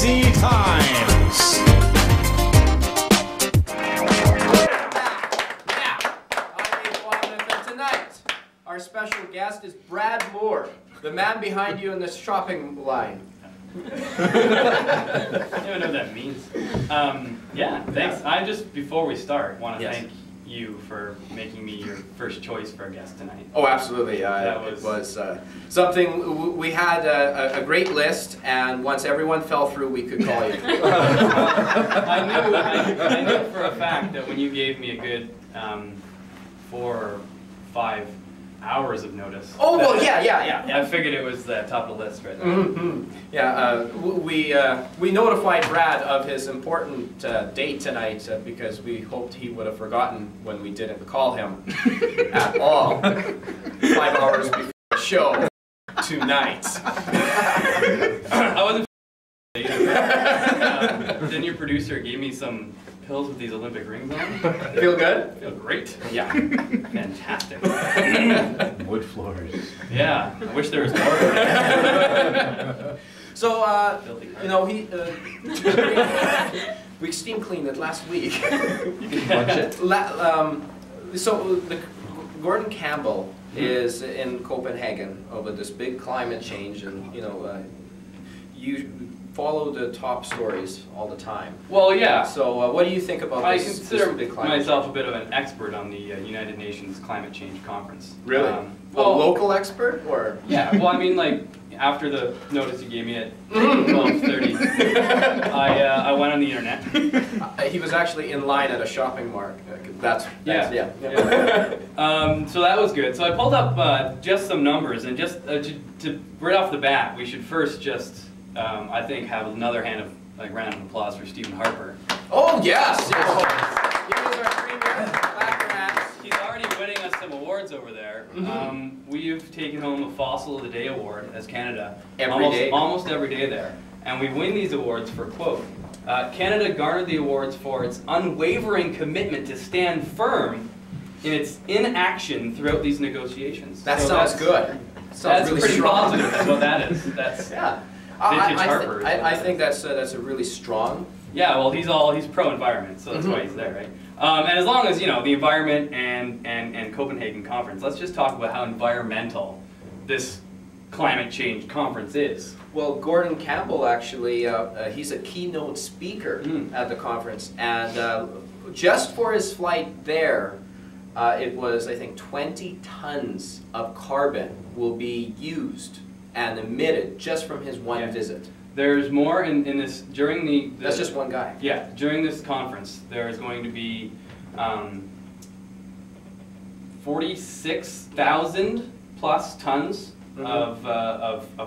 Tennessee Times. Now, on Abe Fominoff, tonight, our special guest is Brad Moore, the man behind you in the shopping line. I don't know what that means. Yeah, thanks. I just, before we start, want to thank you for making me your first choice for a guest tonight. Oh, absolutely. It was something, we had a great list, and once everyone fell through, we could call you. I knew for a fact that when you gave me a good 4 or 5 hours of notice. Oh, well, yeah. I figured it was the top of the list right now. Mm-hmm. Yeah, we notified Brad of his important date tonight because we hoped he would have forgotten when we didn't call him at all 5 hours before the show tonight. I wasn't then your producer gave me some pills with these Olympic rings on. Feel good? Feel great. Yeah. Fantastic. Wood floors. Yeah. I wish there was more. So, you know, he... we steam cleaned it last week. You can watch it. So, Gordon Campbell is in Copenhagen over this big climate change, and, you know, you follow the top stories all the time. Well, yeah. So what do you think about this climate myself change? A bit of an expert on the United Nations Climate Change Conference. Really? Well, a local expert? Or? Yeah, well, I mean, like, after the notice you gave me at 12:30, I went on the internet. He was actually in line at a shopping mart. So that was good. So I pulled up just some numbers, and just to right off the bat, we should first just... I think have another round of applause for Stephen Harper. Oh yes! He was our premier clapper. He's already winning us some awards over there. We've taken home a Fossil of the Day award as Canada almost every day there, and we win these awards for quote, Canada garnered the awards for its unwavering commitment to stand firm in its inaction throughout these negotiations. That sounds good. That's really strong. That's pretty positive. What that is. That's yeah. I think that's a really strong. Yeah, well, he's pro-environment, so that's why he's there, right? And as long as you know the environment and Copenhagen conference, let's just talk about how environmental this climate change conference is. Well, Gordon Campbell actually he's a keynote speaker at the conference, and just for his flight there, it was I think 20 tons of carbon will be used and emitted just from his one visit. There's more in this, during the... That's just one guy. Yeah, during this conference, there is going to be 46,000 plus tons of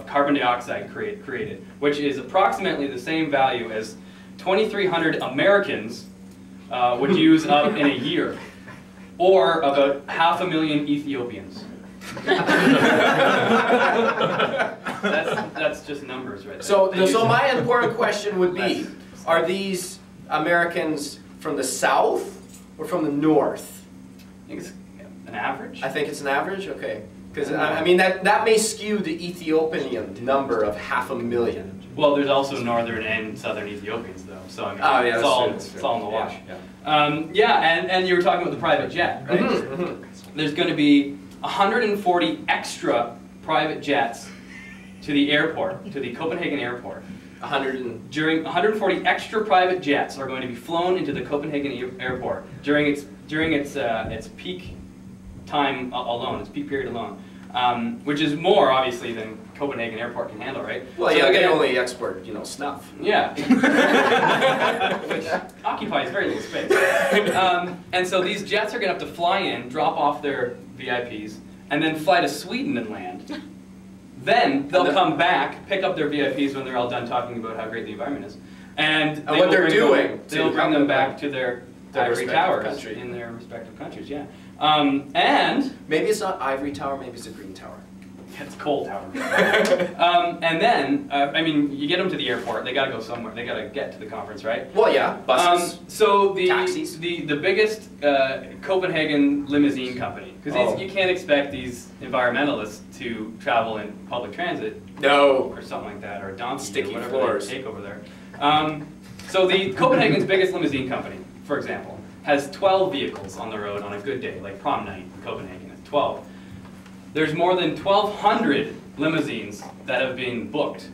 carbon dioxide created, which is approximately the same value as 2,300 Americans would use up in a year, or about 500,000 Ethiopians. That's just numbers right there. So my important question would be, are these Americans from the south or from the north? I think it's an average. I think it's an average? Okay. Because, I mean, that may skew the Ethiopian number of 500,000. Well, there's also northern and southern Ethiopians, though. So, I mean, it's all in the wash. Yeah, and you were talking about the private jet, right? There's going to be 140 extra private jets to the airport, to the Copenhagen airport. 140 extra private jets are going to be flown into the Copenhagen airport during its peak time alone, its peak period alone, which is more obviously than Copenhagen airport can handle, right? Well, so yeah, they only export, you know, snuff. Yeah, which occupies very little space. And so these jets are going to have to fly in, drop off their VIPs, and then fly to Sweden and land. Then they'll come back, pick up their VIPs when they're all done talking about how great the environment is, and what they're doing. They'll bring them back to their ivory towers in their respective countries. Yeah, and maybe it's not ivory tower, maybe it's a green tower. It's coal tower. And then, I mean, you get them to the airport. They got to go somewhere. They got to get to the conference, right? Well, yeah, buses. So the biggest Copenhagen limousine company, because you can't expect these environmentalists to travel in public transit, or something like that, or a donkey or whatever they take over there. So the Copenhagen's biggest limousine company, for example, has 12 vehicles on the road on a good day, like prom night in Copenhagen is 12. There's more than 1,200 limousines that have been booked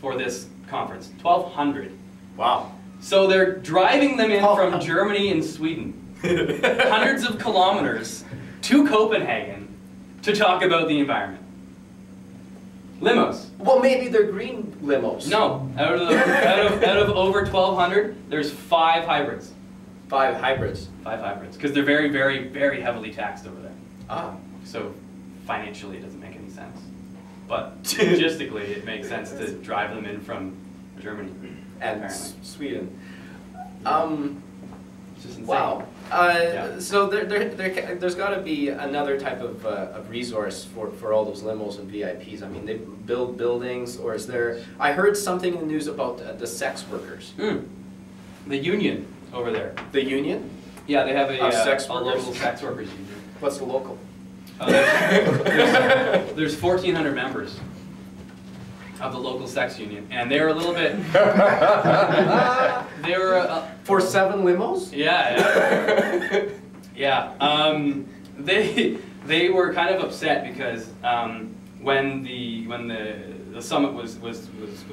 for this conference. 1,200. Wow. So they're driving them in from Germany and Sweden, hundreds of kilometers to Copenhagen to talk about the environment. Limos. Well, maybe they're green limos. No. Out of over 1,200, there's 5 hybrids. 5 hybrids? 5 hybrids, because they're very, very, very heavily taxed over there. Ah. So financially, it doesn't make any sense. But logistically, it makes sense to drive them in from Germany. And Sweden. It's just insane. Wow. Yeah. So there's got to be another type of resource for all those limos and VIPs. I mean, they build buildings, or is there... I heard something in the news about the sex workers. Mm. The union over there. The union? Yeah, they have a local sex workers union. What's the local? There's 1,400 members of the local sex union, and they were a little bit... they were... for 7 limos? Yeah. Yeah. They were kind of upset because when the summit was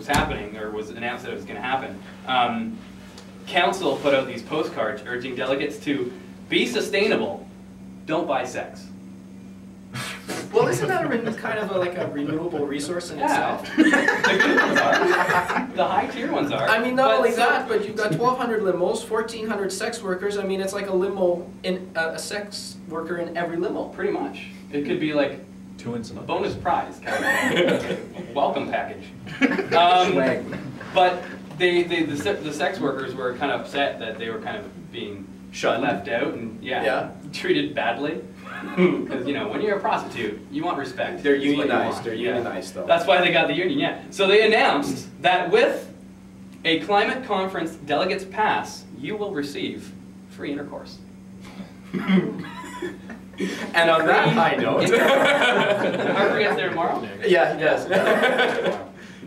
happening, or was announced that it was going to happen, council put out these postcards urging delegates to be sustainable, don't buy sex. Well, isn't that kind of like a renewable resource in itself? The good ones are. The high tier ones are. I mean, not only that, but you've got 1,200 limos, 1,400 sex workers. I mean, it's like a limo in a sex worker in every limo, pretty much. It could be like a bonus prize kind of welcome package. But the sex workers were kind of upset that they were kind of being shut left out and treated badly. Because, you know, when you're a prostitute, you want respect. They're unionized. They're unionized, though. That's why they got the union, yeah. So they announced that with a climate conference delegates pass, you will receive free intercourse. And on that high note... Harper gets there tomorrow? Yeah, he does. Yeah.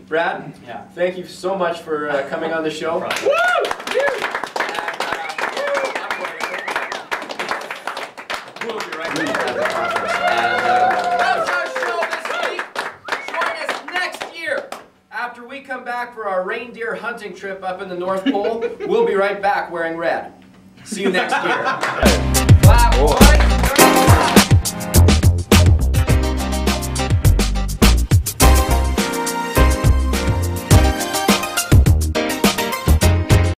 Brad, yeah. Thank you so much for coming on the show. No problem. Woo! For our reindeer hunting trip up in the North Pole. We'll be right back wearing red. See you next year. Clap.